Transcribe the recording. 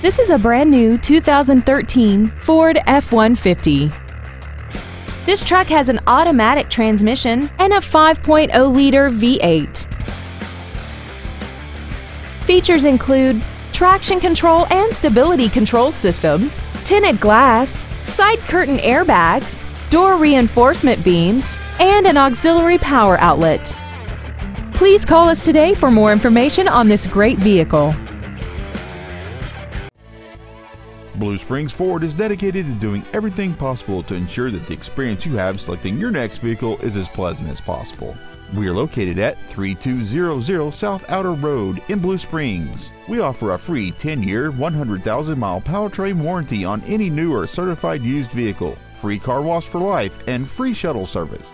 This is a brand new 2013 Ford F-150. This truck has an automatic transmission and a 5.0-liter V8. Features include traction control and stability control systems, tinted glass, side curtain airbags, door reinforcement beams, and an auxiliary power outlet. Please call us today for more information on this great vehicle. Blue Springs Ford is dedicated to doing everything possible to ensure that the experience you have selecting your next vehicle is as pleasant as possible. We are located at 3200 South Outer Road in Blue Springs. We offer a free 10-year, 100,000-mile powertrain warranty on any new or certified used vehicle, free car wash for life, and free shuttle service.